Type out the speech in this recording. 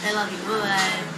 I love you. Bye-bye.